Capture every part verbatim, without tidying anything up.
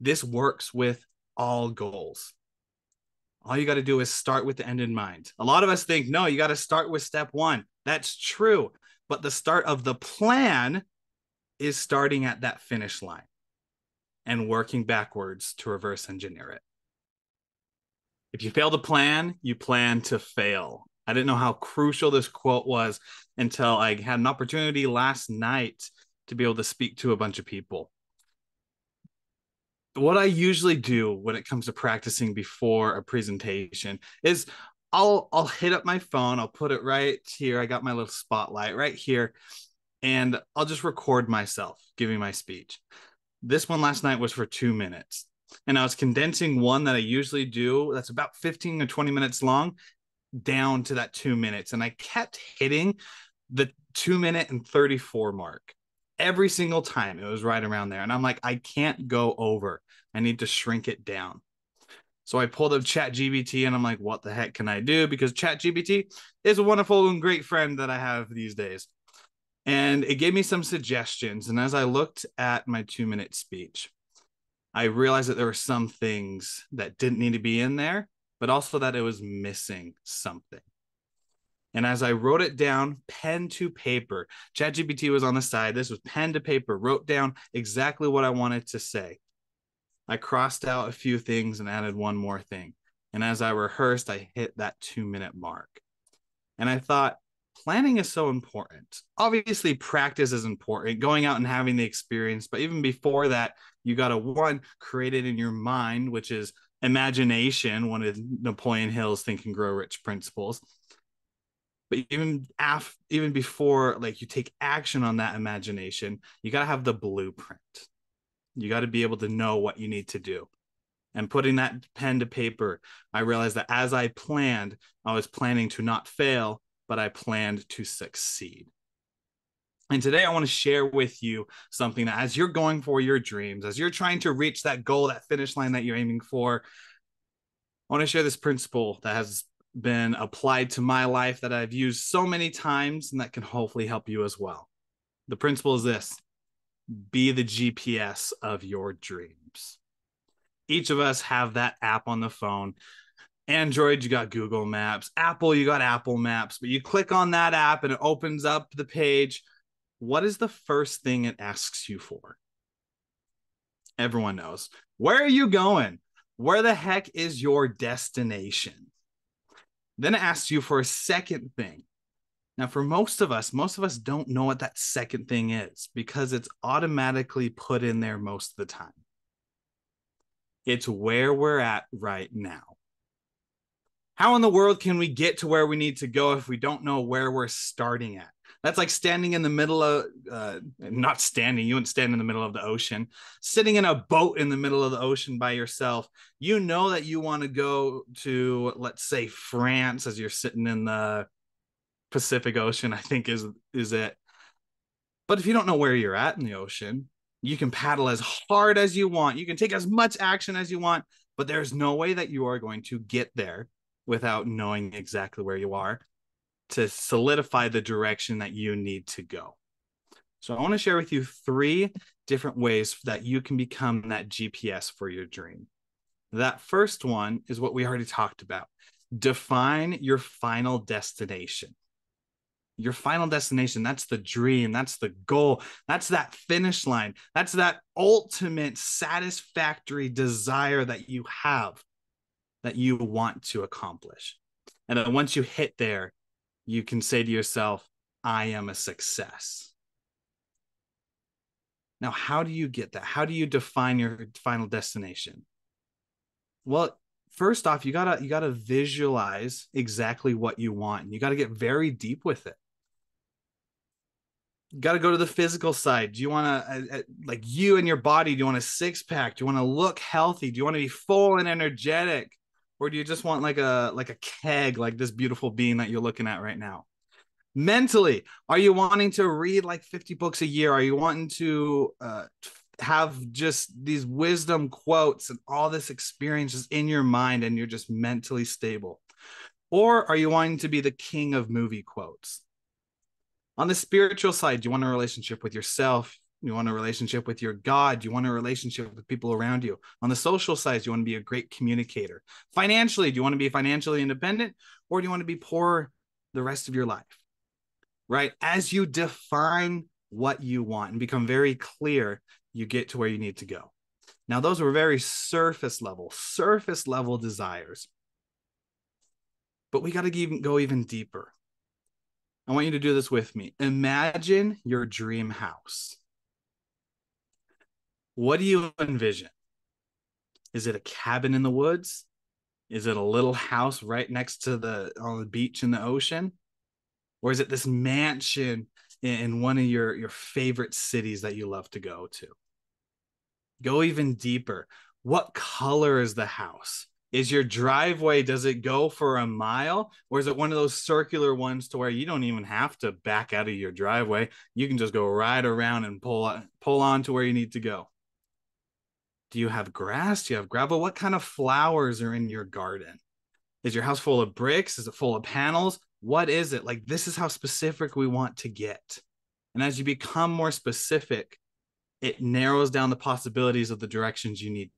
This works with all goals. All you got to do is start with the end in mind. A lot of us think, no, you got to start with step one. That's true. But the start of the plan is starting at that finish line and working backwards to reverse engineer it. If you fail to plan, you plan to fail. I didn't know how crucial this quote was until I had an opportunity last night to be able to speak to a bunch of people. What I usually do when it comes to practicing before a presentation is I'll I'll hit up my phone. I'll put it right here. I got my little spotlight right here, and I'll just record myself giving my speech. This one last night was for two minutes, and I was condensing one that I usually do that's about fifteen to twenty minutes long down to that two minutes. And I kept hitting the two minute and thirty-four mark. Every single time it was right around there. And I'm like, I can't go over. I need to shrink it down. So I pulled up ChatGPT and I'm like, what the heck can I do? Because ChatGPT is a wonderful and great friend that I have these days. And it gave me some suggestions. And as I looked at my two minute speech, I realized that there were some things that didn't need to be in there, but also that it was missing something. And as I wrote it down, pen to paper, ChatGPT was on the side. This was pen to paper, wrote down exactly what I wanted to say. I crossed out a few things and added one more thing. And as I rehearsed, I hit that two minute mark. And I thought, planning is so important. Obviously, practice is important, going out and having the experience. But even before that, you got to, one, create it in your mind, which is imagination, one of Napoleon Hill's Think and Grow Rich principles. But even after, even before, like, you take action on that imagination, you got to have the blueprint. You got to be able to know what you need to do. And putting that pen to paper, I realized that as I planned, I was planning to not fail, but I planned to succeed. And today I want to share with you something that as you're going for your dreams, as you're trying to reach that goal, that finish line that you're aiming for, I want to share this principle that has been applied to my life that I've used so many times and that can hopefully help you as well. The principle is this: be the G P S of your dreams. Each of us have that app on the phone. Android, you got Google Maps. Apple, you got Apple Maps. But you click on that app and it opens up the page. What is the first thing it asks you for? Everyone knows. Where are you going? Where the heck is your destination? Then it asks you for a second thing. Now, for most of us, most of us don't know what that second thing is because it's automatically put in there most of the time. It's where we're at right now. How in the world can we get to where we need to go if we don't know where we're starting at? That's like standing in the middle of, uh, not standing, you wouldn't stand in the middle of the ocean, sitting in a boat in the middle of the ocean by yourself. You know that you want to go to, let's say, France, as you're sitting in the Pacific Ocean, I think is, is it. But if you don't know where you're at in the ocean, you can paddle as hard as you want. You can take as much action as you want, but there's no way that you are going to get there without knowing exactly where you are to solidify the direction that you need to go. So I want to share with you three different ways that you can become that G P S for your dream. That first one is what we already talked about. Define your final destination. Your final destination, that's the dream, that's the goal, that's that finish line, that's that ultimate satisfactory desire that you have, that you want to accomplish. And then once you hit there, you can say to yourself, I am a success. Now, how do you get that? How do you define your final destination? Well, first off, you gotta, you gotta visualize exactly what you want. You gotta get very deep with it. You gotta go to the physical side. Do you wanna, like you and your body, do you want a six pack? Do you wanna look healthy? Do you wanna be full and energetic? Or do you just want like a like a keg, like this beautiful being that you're looking at right now? Mentally, are you wanting to read like fifty books a year? Are you wanting to uh, have just these wisdom quotes and all this experience is in your mind and you're just mentally stable? Or are you wanting to be the king of movie quotes? On the spiritual side, do you want a relationship with yourself, You want a relationship with your God. You want a relationship with people around you. On the social side, you want to be a great communicator. Financially, do you want to be financially independent, or do you want to be poor the rest of your life? Right? As you define what you want and become very clear, you get to where you need to go. Now, those were very surface level, surface level desires. But we got to go even deeper. I want you to do this with me. Imagine your dream house. What do you envision? Is it a cabin in the woods? Is it a little house right next to the on the beach in the ocean? Or is it this mansion in one of your, your favorite cities that you love to go to? Go even deeper. What color is the house? Is your driveway, does it go for a mile? Or is it one of those circular ones to where you don't even have to back out of your driveway? You can just go right around and pull, pull on to where you need to go. Do you have grass? Do you have gravel? What kind of flowers are in your garden? Is your house full of bricks? Is it full of panels? What is it? Like, this is how specific we want to get. And as you become more specific, it narrows down the possibilities of the directions you need.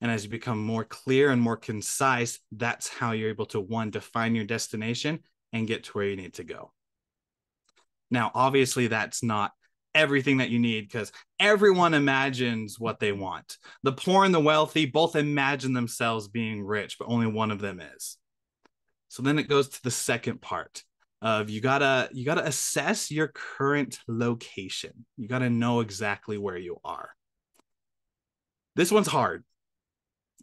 And as you become more clear and more concise, that's how you're able to, one, define your destination and get to where you need to go. Now, obviously, that's not everything that you need, because everyone imagines what they want. The poor and the wealthy both imagine themselves being rich, but only one of them is. So then it goes to the second part of you gotta you gotta assess your current location. You gotta know exactly where you are. This one's hard.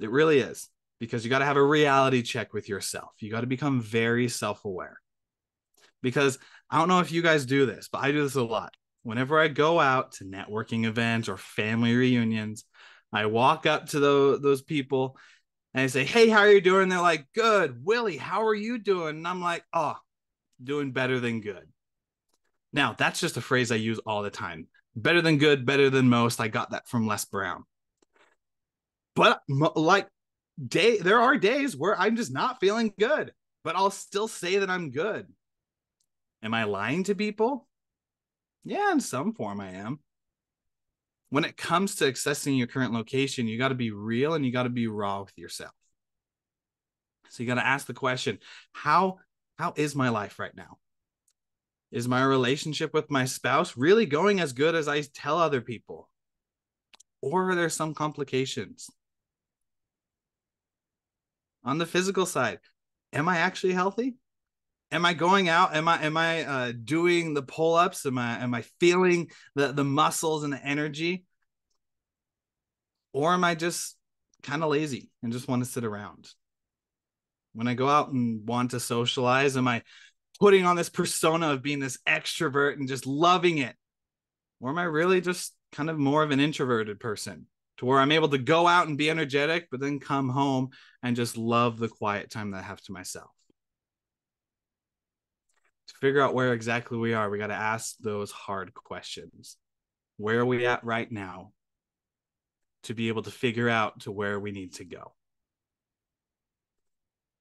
It really is, because you gotta have a reality check with yourself. You gotta become very self-aware, because I don't know if you guys do this, but I do this a lot. Whenever I go out to networking events or family reunions, I walk up to the, those people and I say, hey, how are you doing? And they're like, good. Willie, how are you doing? And I'm like, oh, doing better than good. Now, that's just a phrase I use all the time. Better than good, better than most. I got that from Les Brown. But like day, there are days where I'm just not feeling good, but I'll still say that I'm good. Am I lying to people? Yeah, in some form I am. When it comes to accessing your current location, you got to be real and you got to be raw with yourself. So you got to ask the question, how, how is my life right now? Is my relationship with my spouse really going as good as I tell other people? Or are there some complications? On the physical side, am I actually healthy? Am I going out? Am I am I uh, doing the pull-ups? Am I am I feeling the, the muscles and the energy? Or am I just kind of lazy and just want to sit around? When I go out and want to socialize, am I putting on this persona of being this extrovert and just loving it? Or am I really just kind of more of an introverted person to where I'm able to go out and be energetic, but then come home and just love the quiet time that I have to myself? Figure out where exactly we are. We got to ask those hard questions. Where are we at right now to be able to figure out to where we need to go?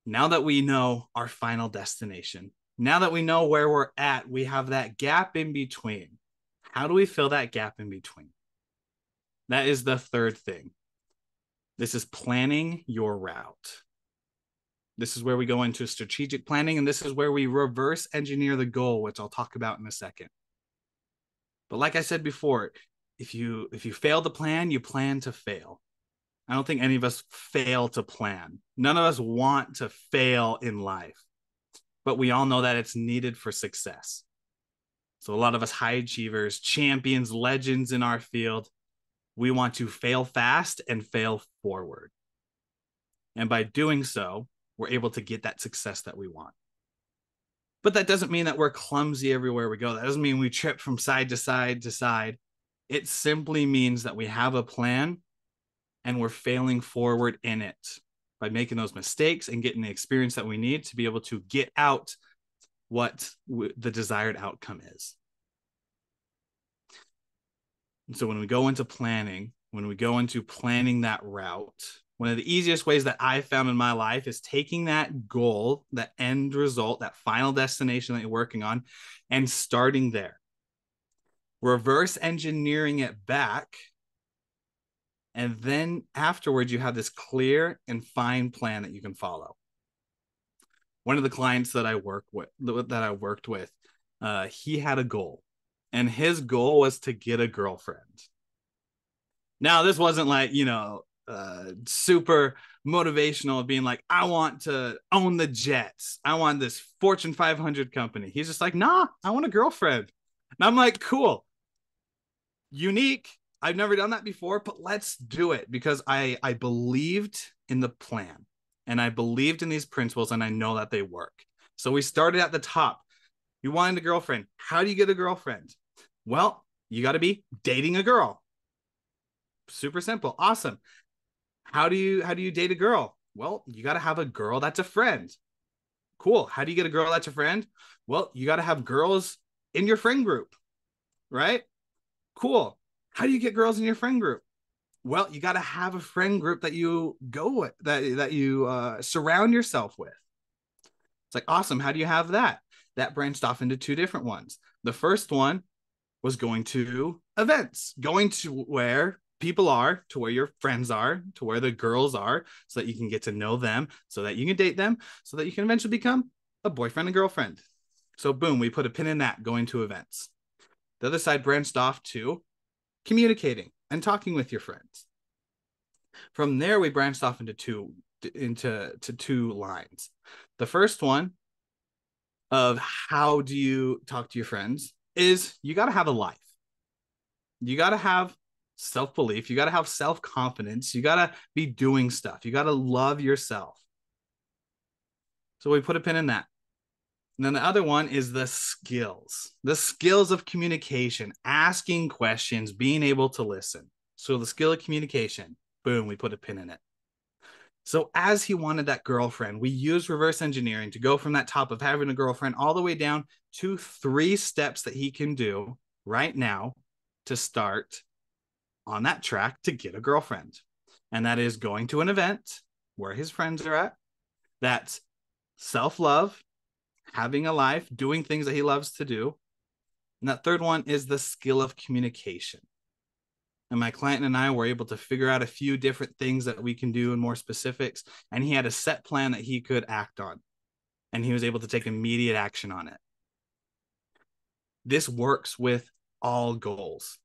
Now that we know our final destination, now that we know where we're at, we have that gap in between. How do we fill that gap in between? That is the third thing. This is planning your route. This is where we go into strategic planning, and this is where we reverse engineer the goal, which I'll talk about in a second. But like I said before, if you if you fail to plan, you plan to fail. I don't think any of us fail to plan. None of us want to fail in life, but we all know that it's needed for success. So a lot of us high achievers, champions, legends in our field, we want to fail fast and fail forward. And by doing so, we're able to get that success that we want. But that doesn't mean that we're clumsy everywhere we go. That doesn't mean we trip from side to side to side. It simply means that we have a plan and we're failing forward in it by making those mistakes and getting the experience that we need to be able to get out what the desired outcome is. And so when we go into planning, when we go into planning that route, one of the easiest ways that I found in my life is taking that goal, that end result, that final destination that you're working on, and starting there. reverse engineering it back. And then afterwards, you have this clear and fine plan that you can follow. One of the clients that I work with, that I worked with, uh, he had a goal, and his goal was to get a girlfriend. Now, this wasn't like, you know, uh, super motivational, being like, I want to own the Jets. I want this Fortune five hundred company. He's just like, nah, I want a girlfriend. And I'm like, cool, unique. I've never done that before, but let's do it, because I, I believed in the plan, and I believed in these principles, and I know that they work. So we started at the top. You wanted a girlfriend. How do you get a girlfriend? Well, you got to be dating a girl. Super simple. Awesome. How do you, how do you date a girl? Well, you got to have a girl that's a friend. Cool. How do you get a girl that's a friend? Well, you got to have girls in your friend group, right? Cool. How do you get girls in your friend group? Well, you got to have a friend group that you go with, that, that you uh, surround yourself with. It's like, awesome. How do you have that? That branched off into two different ones. The first one was going to events, going to where people are, to where your friends are, to where the girls are, so that you can get to know them, so that you can date them, so that you can eventually become a boyfriend and girlfriend. So boom, we put a pin in that, going to events. The other side branched off to communicating and talking with your friends. From there, we branched off into two into to two lines. The first one of how do you talk to your friends is you got to have a life. You got to have self-belief. You got to have self-confidence. You got to be doing stuff. You got to love yourself. So we put a pin in that. And then the other one is the skills, the skills of communication, asking questions, being able to listen. So the skill of communication, boom, we put a pin in it. So as he wanted that girlfriend, we used reverse engineering to go from that top of having a girlfriend all the way down to three steps that he can do right now to start on that track to get a girlfriend. And that is going to an event where his friends are at. That's self-love, having a life, doing things that he loves to do. And that third one is the skill of communication. And my client and I were able to figure out a few different things that we can do and more specifics. And he had a set plan that he could act on. And he was able to take immediate action on it. This works with all goals.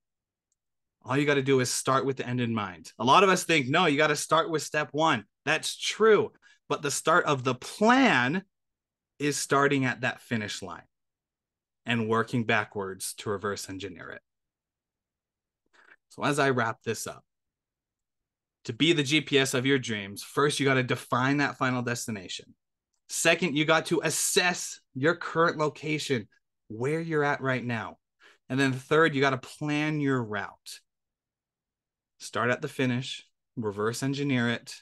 All you got to do is start with the end in mind. A lot of us think, no, you got to start with step one. That's true. But the start of the plan is starting at that finish line and working backwards to reverse engineer it. So as I wrap this up, to be the G P S of your dreams, first, you got to define that final destination. Second, you got to assess your current location, where you're at right now. And then third, you got to plan your route. Start at the finish, reverse engineer it,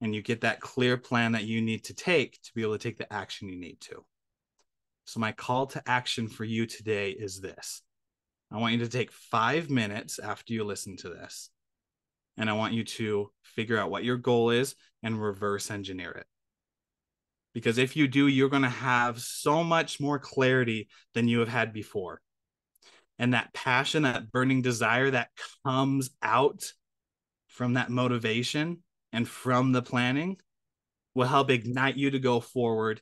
and you get that clear plan that you need to take to be able to take the action you need to. So my call to action for you today is this. I want you to take five minutes after you listen to this, and I want you to figure out what your goal is and reverse engineer it. Because if you do, you're going to have so much more clarity than you have had before. And that passion, that burning desire that comes out from that motivation and from the planning will help ignite you to go forward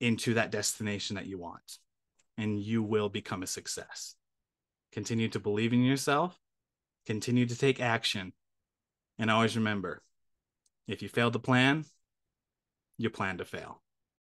into that destination that you want. And you will become a success. Continue to believe in yourself. Continue to take action. And always remember, if you fail to plan, you plan to fail.